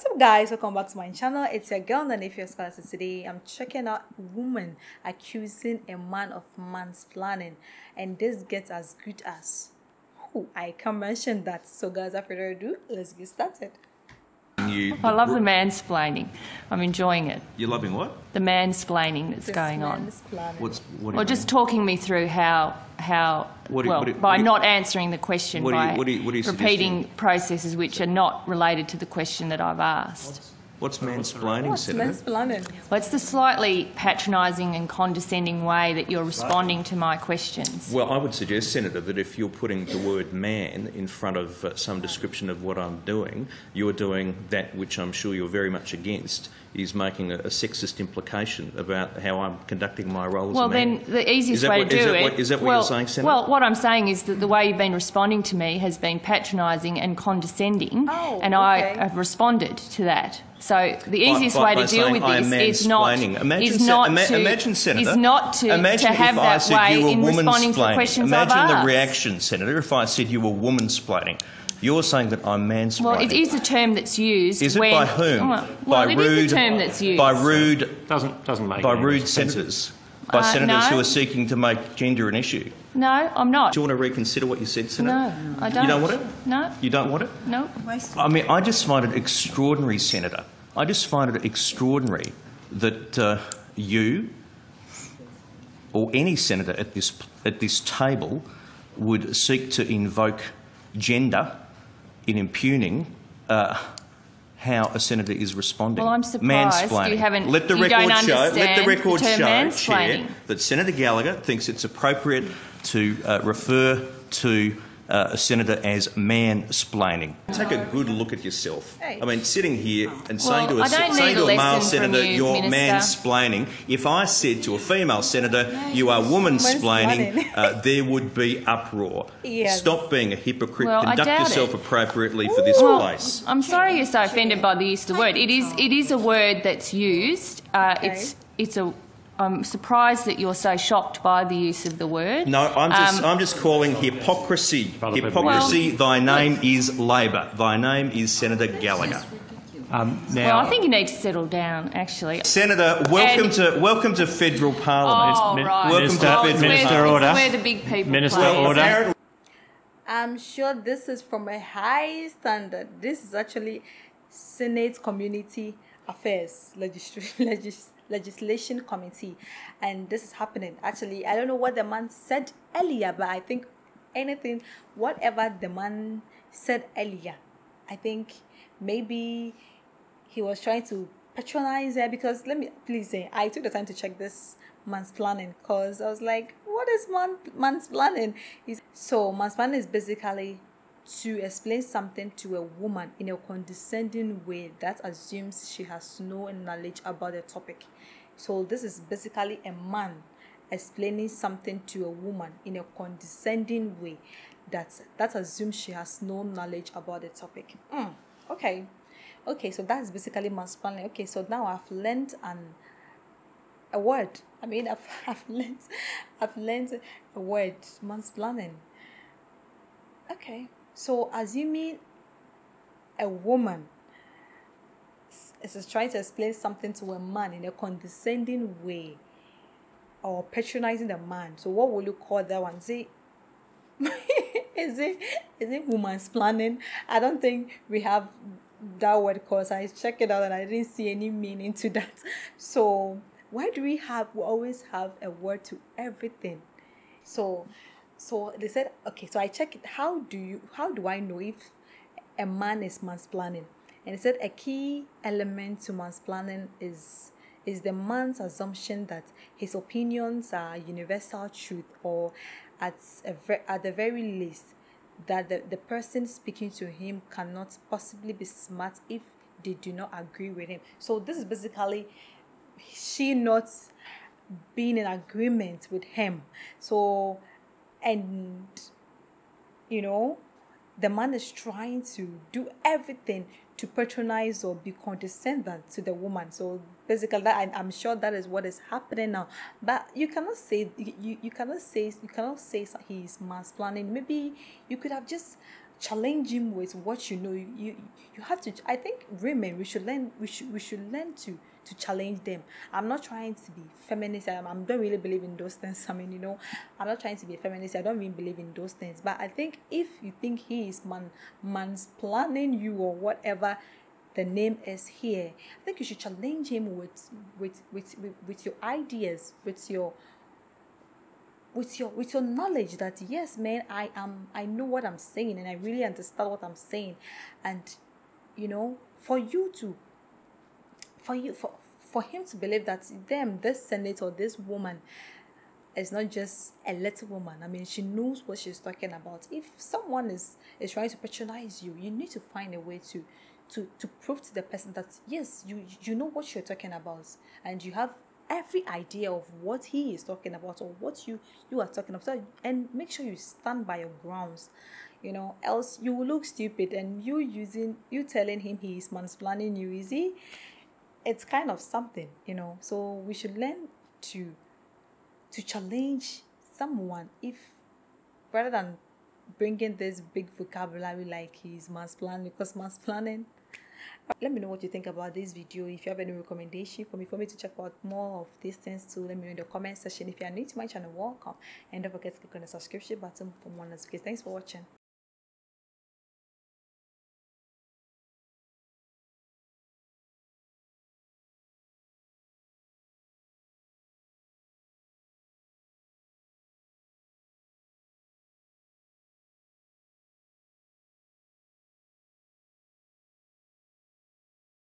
What's up, guys? Welcome back to my channel. It's your girl Nanaefy Scarlet, and today I'm checking out woman accusing a man of mansplaining, and this gets as good as I can mention that. So guys, without further ado, let's get started. I love the mansplaining. I'm enjoying it. You're loving what? The mansplaining that's going on. Well, just talking me through how, by not answering the question, by repeating processes which are not related to the question that I've asked. What's mansplaining, Senator? Well, it's the slightly patronising and condescending way that you're responding to my questions. Well, I would suggest, Senator, that if you're putting the word man in front of some description of what I'm doing, you're doing that which I'm sure you're very much against, is making a sexist implication about how I'm conducting my role as a man. Well, then the easiest way to do it... Is that what you're saying, Senator? Well, what I'm saying is that the way you've been responding to me has been patronising and condescending, and I have responded to that. So the easiest way to deal with this is not to have that way in responding to questions I've asked. Imagine the reaction, Senator, if I said you were woman-splaining. You're saying that I'm mansplaining. Well, it is a term that's used. Is it by whom? By rude senators. By senators who are seeking to make gender an issue. No, I'm not. Do you want to reconsider what you said, Senator? No, I don't. You don't want it? No. You don't want it? No. I mean, I just find it extraordinary, Senator. I just find it extraordinary that you or any senator at this table would seek to invoke gender in impugning how a senator is responding. Well, I'm surprised you haven't. Let the record show, Chair, that Senator Gallagher thinks it's appropriate to refer to a senator as mansplaining. Take a good look at yourself. I mean, sitting here and saying to a male senator, you're mansplaining. If I said to a female senator, you are womansplaining, there would be uproar. Yes. Stop being a hypocrite. Conduct yourself appropriately for this place. I'm sorry you're so offended by the use of the word. It is a word that's used. I'm surprised that you're so shocked by the use of the word. No, I'm just calling hypocrisy. Hypocrisy. Thy name is Labor. Thy name is Senator Gallagher. Well, I think you need to settle down, actually. Senator, welcome to federal parliament. Welcome to federal order. Minister, order. I'm sure this is from a high standard. This is actually Senate Community Affairs Legislation Committee, and this is happening. Actually, I don't know what the man said earlier, but I think whatever the man said earlier, I think maybe he was trying to patronize her, because let me please say, I took the time to check this mansplaining, because I was like, what is mansplaining? So mansplaining is basically to explain something to a woman in a condescending way that assumes she has no knowledge about the topic. So this is basically a man explaining something to a woman in a condescending way that assumes she has no knowledge about the topic. Okay, so that's basically mansplaining. Okay, so now I've learned a word. I mean, I've learned a word, mansplaining. Okay. So, assuming a woman is trying to explain something to a man in a condescending way or patronizing the man, so what will you call that one? Is it womansplaining? I don't think we have that word, because I checked it out and I didn't see any meaning to that. So, why do we always have a word to everything? So they said, okay, so I checked it. How do I know if a man is mansplaining? And it said a key element to mansplaining is the man's assumption that his opinions are universal truth, or at the very least that the person speaking to him cannot possibly be smart if they do not agree with him. So this is basically she not being in agreement with him. So, and you know, the man is trying to do everything to patronize or be condescending to the woman. So basically, I'm sure that is what is happening now. But you cannot say he is mansplaining. Maybe you could have just challenge him with what you know. You have to. I think women, we should learn to challenge them. I'm not trying to be feminist. I don't really believe in those things. I mean, you know, I'm not trying to be a feminist. I don't really believe in those things. But I think if you think he is mansplaining you or whatever the name is here, I think you should challenge him with your ideas, with your knowledge that yes, man, I know what I'm saying and I really understand what I'm saying, and you know, for him to believe that this senator, this woman, is not just a little woman. I mean, she knows what she's talking about. If someone is trying to patronize you, you need to find a way to prove to the person that yes, you know what you're talking about and you have every idea of what he is talking about or what you are talking about, and make sure you stand by your grounds, you know, else you will look stupid. And you telling him he is mansplaining you, is he? It's kind of something, you know. So we should learn to challenge someone, if rather than bringing this big vocabulary like he's mansplaining, because mansplaining. Let me know what you think about this video. If you have any recommendation for me to check out more of these things too, let me know in the comment section. If you are new to my channel, welcome, and don't forget to click on the subscription button for more notifications. Thanks for watching.